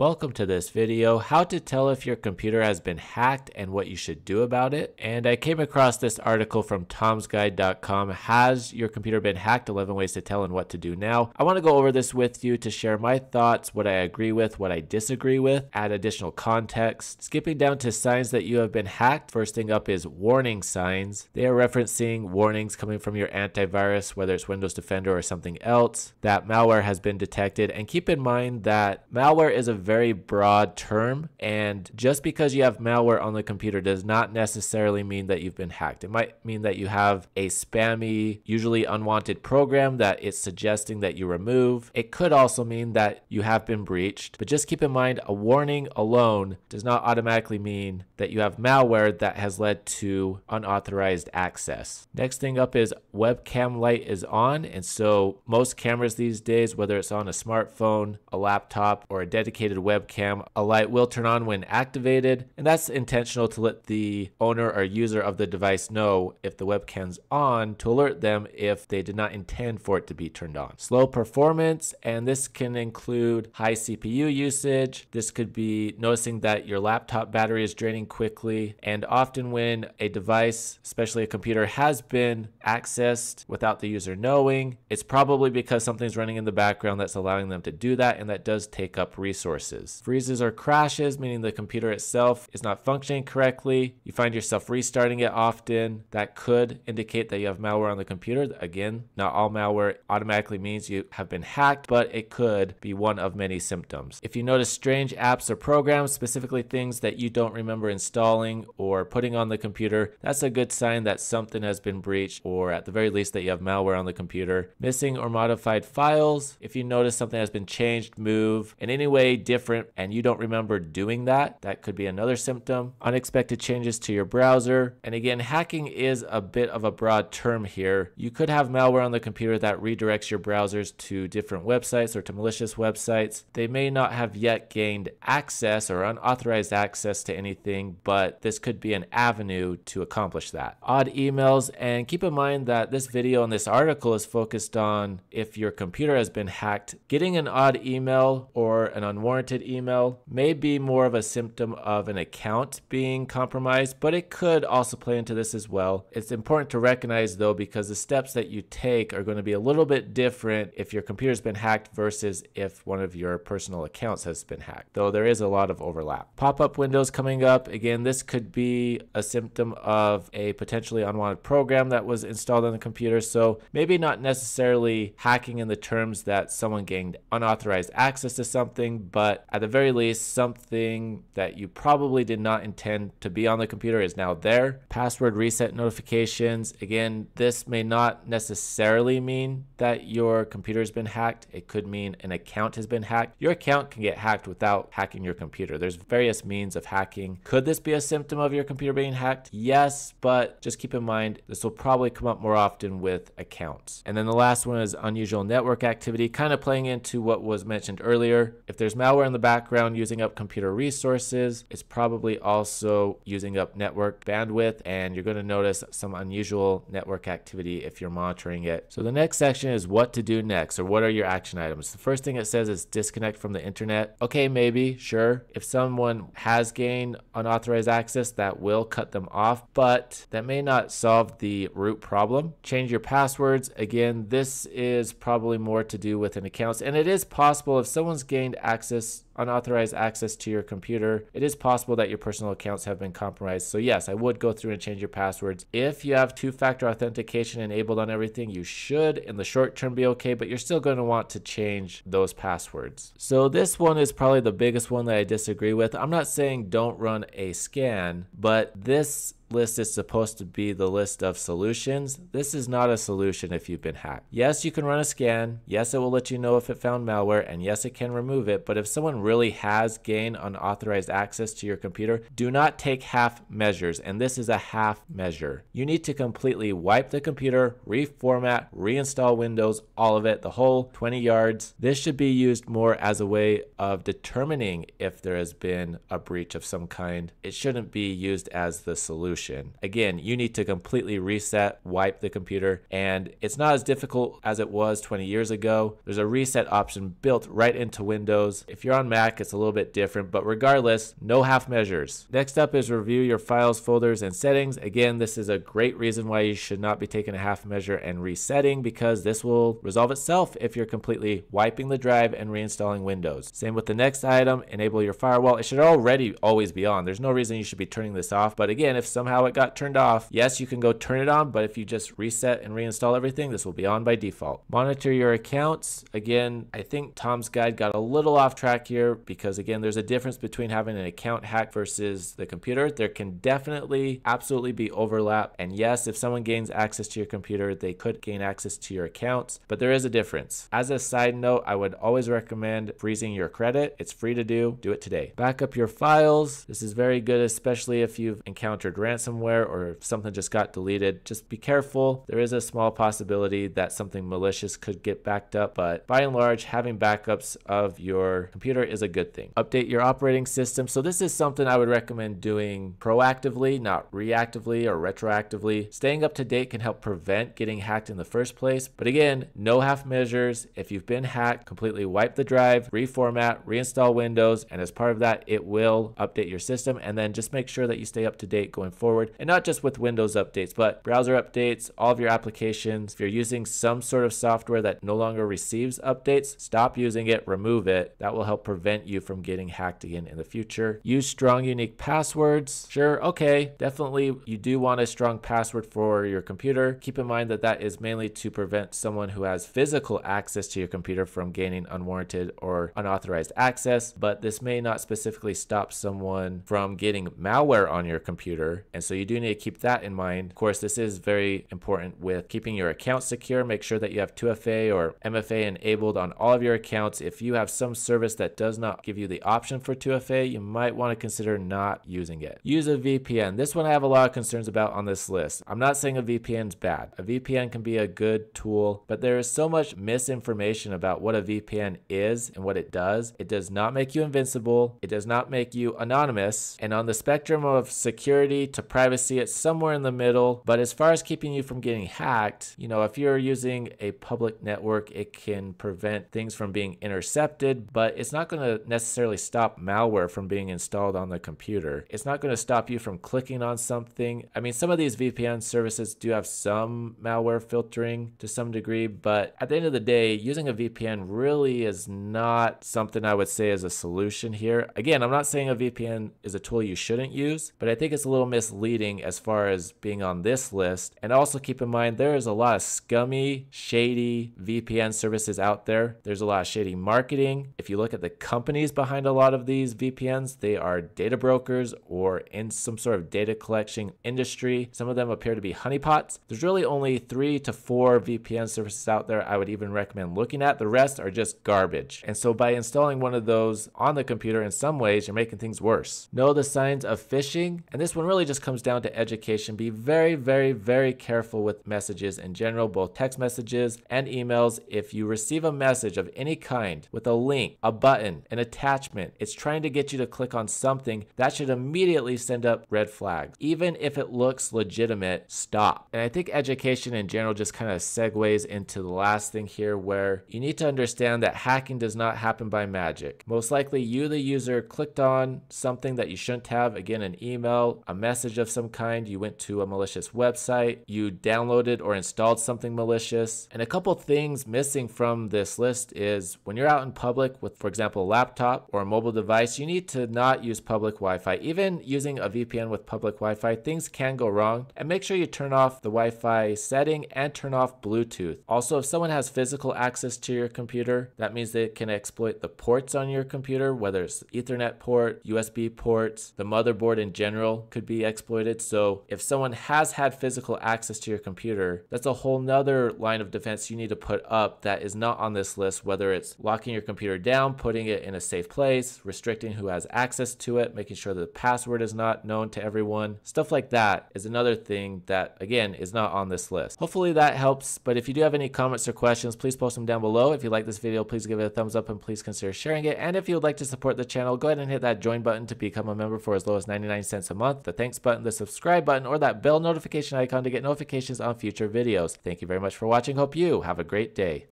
Welcome to this video, how to tell if your computer has been hacked and what you should do about it. And I came across this article from tomsguide.com, Has Your Computer Been Hacked? 11 Ways to Tell and What to Do Now. I want to go over this with you to share my thoughts, what I agree with, what I disagree with, add additional context. Skipping down to signs that you have been hacked, first thing up is warning signs. They are referencing warnings coming from your antivirus, whether it's Windows Defender or something else, that malware has been detected. And keep in mind that malware is a very broad term, and just because you have malware on the computer does not necessarily mean that you've been hacked. It might mean that you have a spammy, usually unwanted program that it's suggesting that you remove. It could also mean that you have been breached, but just keep in mind a warning alone does not automatically mean that you have malware that has led to unauthorized access. Next thing up is webcam light is on, and so most cameras these days, whether it's on a smartphone, a laptop, or a dedicated webcam, a light will turn on when activated, and that's intentional to let the owner or user of the device know if the webcam's on to alert them if they did not intend for it to be turned on. Slow performance, and this can include high CPU usage. This could be noticing that your laptop battery is draining quickly, and often when a device, especially a computer, has been accessed without the user knowing, it's probably because something's running in the background that's allowing them to do that, and that does take up resources. Freezes or crashes, meaning the computer itself is not functioning correctly. You find yourself restarting it often. That could indicate that you have malware on the computer. Again, not all malware automatically means you have been hacked, but it could be one of many symptoms. If you notice strange apps or programs, specifically things that you don't remember installing or putting on the computer, that's a good sign that something has been breached, or at the very least that you have malware on the computer. Missing or modified files. If you notice something has been changed, moved, in any way different, and you don't remember doing that, that could be another symptom. Unexpected changes to your browser. And again, hacking is a bit of a broad term here. You could have malware on the computer that redirects your browsers to different websites or to malicious websites. They may not have yet gained access or unauthorized access to anything, but this could be an avenue to accomplish that. Odd emails, and keep in mind that this video and this article is focused on if your computer has been hacked. Getting an odd email or an unwarranted email may be more of a symptom of an account being compromised, but it could also play into this as well. It's important to recognize though, because the steps that you take are going to be a little bit different if your computer's been hacked versus if one of your personal accounts has been hacked, though there is a lot of overlap. Pop-up windows coming up. Again, this could be a symptom of a potentially unwanted program that was installed on the computer, so maybe not necessarily hacking in the terms that someone gained unauthorized access to something, but at the very least, something that you probably did not intend to be on the computer is now there. Password reset notifications. Again, this may not necessarily mean that your computer has been hacked. It could mean an account has been hacked. Your account can get hacked without hacking your computer. There's various means of hacking. Could this be a symptom of your computer being hacked? Yes, but just keep in mind, this will probably come up more often with accounts. And then the last one is unusual network activity, kind of playing into what was mentioned earlier. If there's malware in the background using up computer resources, it's probably also using up network bandwidth, and you're going to notice some unusual network activity if you're monitoring it. So the next section is what to do next, or what are your action items. The first thing it says is disconnect from the internet. Okay, maybe, sure. If someone has gained unauthorized access, that will cut them off, but that may not solve the root problem. Change your passwords. Again, this is probably more to do with an account, and it is possible if someone's gained access, unauthorized access to your computer, it is possible that your personal accounts have been compromised. So yes, I would go through and change your passwords. If you have two-factor authentication enabled on everything, you should in the short term be okay, but you're still going to want to change those passwords. So this one is probably the biggest one that I disagree with. I'm not saying don't run a scan, but this list is supposed to be the list of solutions. This is not a solution if you've been hacked. Yes, you can run a scan. Yes, it will let you know if it found malware, and yes, it can remove it. But if someone really has gained unauthorized access to your computer, do not take half measures, and this is a half measure. You need to completely wipe the computer, reformat, reinstall Windows, all of it, the whole 20 yards. This should be used more as a way of determining if there has been a breach of some kind. It shouldn't be used as the solution. Again, you need to completely reset, wipe the computer, and it's not as difficult as it was 20 years ago. There's a reset option built right into Windows. If you're on Mac, it's a little bit different, but regardless, no half measures. Next up is review your files, folders, and settings. Again, this is a great reason why you should not be taking a half measure and resetting, because this will resolve itself if you're completely wiping the drive and reinstalling Windows. Same with the next item, enable your firewall. It should already always be on. There's no reason you should be turning this off, but again, if somehow it got turned off, yes, you can go turn it on, but if you just reset and reinstall everything, this will be on by default. Monitor your accounts. Again, I think Tom's Guide got a little off track here because again, there's a difference between having an account hack versus the computer. There can definitely, absolutely be overlap. And yes, if someone gains access to your computer, they could gain access to your accounts, but there is a difference. As a side note, I would always recommend freezing your credit. It's free to do. Do it today. Back up your files. This is very good, especially if you've encountered ransomware or if something just got deleted. Just be careful. There is a small possibility that something malicious could get backed up, but by and large, having backups of your computer is a good thing. Update your operating system. So this is something I would recommend doing proactively, not reactively or retroactively. Staying up to date can help prevent getting hacked in the first place. But again, no half measures. If you've been hacked, completely wipe the drive, reformat, reinstall Windows, and as part of that, it will update your system. And then just make sure that you stay up to date going forward, and not just with Windows updates, but browser updates, all of your applications. If you're using some sort of software that no longer receives updates, stop using it, remove it. That will help prevent you from getting hacked again in the future. Use strong, unique passwords. Sure, okay, definitely you do want a strong password for your computer. Keep in mind that that is mainly to prevent someone who has physical access to your computer from gaining unwarranted or unauthorized access, but this may not specifically stop someone from getting malware on your computer. And so you do need to keep that in mind. Of course, this is very important with keeping your account secure. Make sure that you have 2FA or MFA enabled on all of your accounts. If you have some service that does not give you the option for 2FA, you might want to consider not using it. Use a VPN. This one I have a lot of concerns about on this list. I'm not saying a VPN is bad. A VPN can be a good tool, but there is so much misinformation about what a VPN is and what it does. It does not make you invincible. It does not make you anonymous. And on the spectrum of security to privacy, it's somewhere in the middle. But as far as keeping you from getting hacked, you know, if you're using a public network, it can prevent things from being intercepted, but it's not going to necessarily stop malware from being installed on the computer. It's not going to stop you from clicking on something. I mean, some of these VPN services do have some malware filtering to some degree, but at the end of the day, using a VPN really is not something I would say is a solution here. Again, I'm not saying a VPN is a tool you shouldn't use, but I think it's a little misleading as far as being on this list. And also keep in mind, there is a lot of scummy, shady VPN services out there. There's a lot of shady marketing. If you look at the companies behind a lot of these VPNs, they are data brokers or in some sort of data collection industry. Some of them appear to be honeypots. There's really only 3 to 4 VPN services out there I would even recommend looking at. The rest are just garbage. And so by installing one of those on the computer, in some ways, you're making things worse. Know the signs of phishing. And this one really just comes down to education. Be very, very, very careful with messages in general, both text messages and emails. If you receive a message of any kind with a link, a button, an attachment, it's trying to get you to click on something, that should immediately send up red flags. Even if it looks legitimate, stop. And I think education in general just kind of segues into the last thing here, where you need to understand that hacking does not happen by magic. Most likely you, the user, clicked on something that you shouldn't have. Again, an email, a message of some kind, you went to a malicious website, you downloaded or installed something malicious. And a couple things missing from this list is when you're out in public with, for example, a laptop or a mobile device, you need to not use public Wi-Fi. Even using a VPN with public Wi-Fi, things can go wrong. And make sure you turn off the Wi-Fi setting and turn off Bluetooth. Also, if someone has physical access to your computer, that means they can exploit the ports on your computer, whether it's Ethernet port, USB ports, the motherboard in general could be exploited. So if someone has had physical access to your computer, that's a whole nother line of defense you need to put up that is not on this list, whether it's locking your computer down, putting it in a safe place, restricting who has access to it, making sure the password is not known to everyone. Stuff like that is another thing that, again, is not on this list. Hopefully that helps, but if you do have any comments or questions, please post them down below. If you like this video, please give it a thumbs up and please consider sharing it. And if you would like to support the channel, go ahead and hit that join button to become a member for as low as 99 cents a month, the thanks button, the subscribe button, or that bell notification icon to get notifications on future videos. Thank you very much for watching. Hope you have a great day.